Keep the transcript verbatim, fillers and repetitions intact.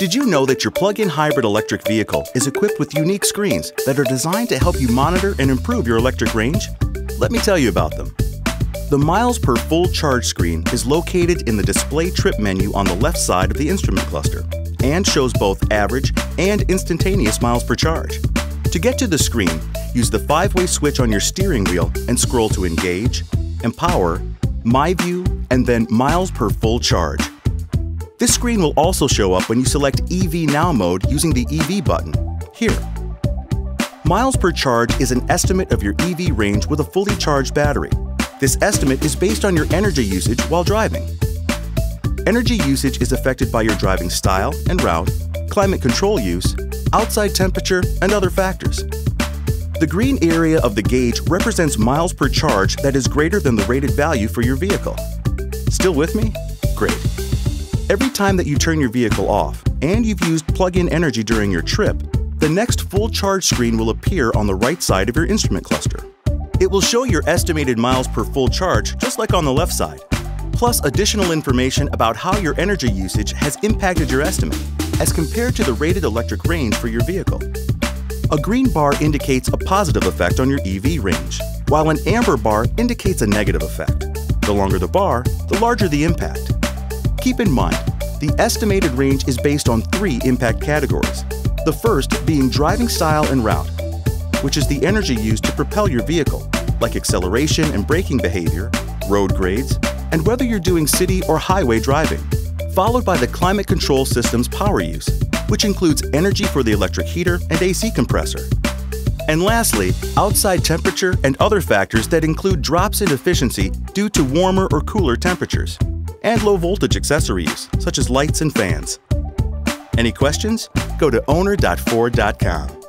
Did you know that your plug-in hybrid electric vehicle is equipped with unique screens that are designed to help you monitor and improve your electric range? Let me tell you about them. The miles per full charge screen is located in the display trip menu on the left side of the instrument cluster and shows both average and instantaneous miles per charge. To get to the screen, use the five-way switch on your steering wheel and scroll to Engage, Empower, My View, and then Miles per Full Charge. This screen will also show up when you select E V Now mode using the E V button, here. Miles per charge is an estimate of your E V range with a fully charged battery. This estimate is based on your energy usage while driving. Energy usage is affected by your driving style and route, climate control use, outside temperature, and other factors. The green area of the gauge represents miles per charge that is greater than the rated value for your vehicle. Still with me? Great. Every time that you turn your vehicle off and you've used plug-in energy during your trip, the next full charge screen will appear on the right side of your instrument cluster. It will show your estimated miles per full charge just like on the left side, plus additional information about how your energy usage has impacted your estimate as compared to the rated electric range for your vehicle. A green bar indicates a positive effect on your E V range, while an amber bar indicates a negative effect. The longer the bar, the larger the impact. Keep in mind, the estimated range is based on three impact categories, the first being driving style and route, which is the energy used to propel your vehicle, like acceleration and braking behavior, road grades, and whether you're doing city or highway driving, followed by the climate control system's power use, which includes energy for the electric heater and A C compressor. And lastly, outside temperature and other factors that include drops in efficiency due to warmer or cooler temperatures, and low voltage accessory use, such as lights and fans. Any questions? Go to owner dot ford dot com.